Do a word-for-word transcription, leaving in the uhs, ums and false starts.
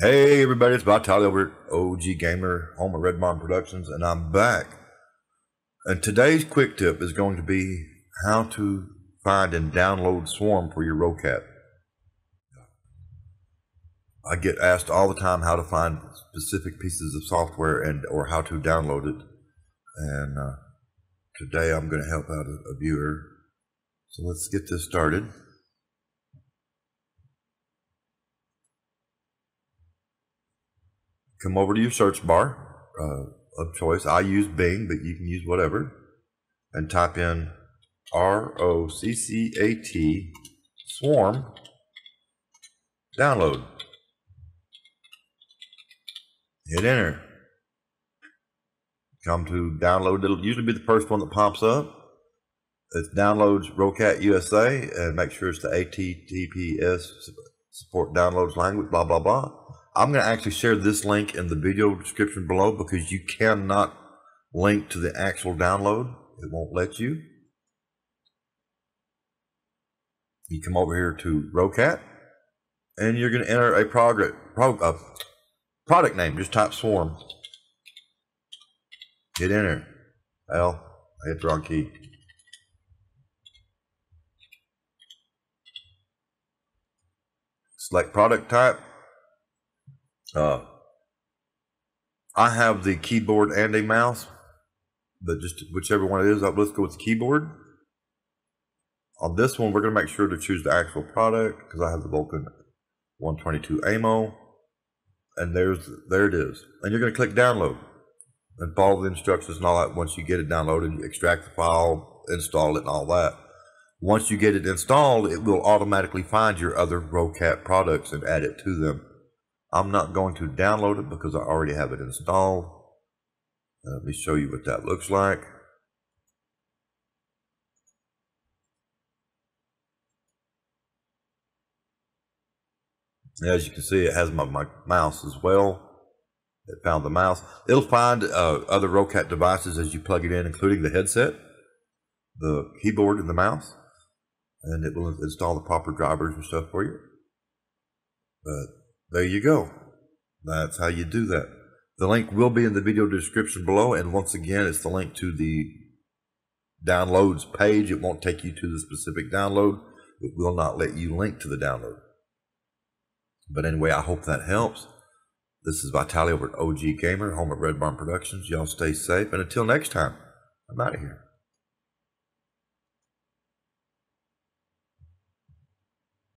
Hey everybody, it's Vitaly over at O G Gamer, home at Red Barn Productions, and I'm back. And today's quick tip is going to be how to find and download Swarm for your ROCCAT. I get asked all the time how to find specific pieces of software and or how to download it. And uh, today I'm going to help out a, a viewer. So let's get this started. Come over to your search bar uh, of choice. I use Bing, but you can use whatever. And type in R O C C A T Swarm download. Hit enter. Come to download. It'll usually be the first one that pops up. It downloads ROCCAT U S A, and make sure it's the H T T P S support downloads language, blah, blah, blah. I'm going to actually share this link in the video description below because you cannot link to the actual download. It won't let you. You come over here to ROCCAT, and you're going to enter a, prog prog a product name. Just type Swarm. Hit enter. Well, I hit the wrong key. Select product type. Uh, I have the keyboard and a mouse, but just whichever one it is, let's go with the keyboard. On this one, we're going to make sure to choose the actual product because I have the Vulcan one twenty-two Aimo, and there's there it is. And you're going to click download and follow the instructions and all that. Once you get it downloaded, you extract the file, install it, and all that. Once you get it installed, it will automatically find your other ROCCAT products and add it to them. I'm not going to download it because I already have it installed. Let me show you what that looks like. As you can see, it has my, my mouse as well. It found the mouse. It'll find uh, other ROCCAT devices as you plug it in, including the headset, the keyboard, and the mouse. And it will install the proper drivers and stuff for you. But there you go. That's how you do that. The link will be in the video description below, and once again, it's the link to the downloads page. It won't take you to the specific download. It will not let you link to the download. But anyway, I hope that helps. This is Vitaly over at O G Gamer, home at Red Barn Productions. Y'all stay safe, and until next time, I'm out of here.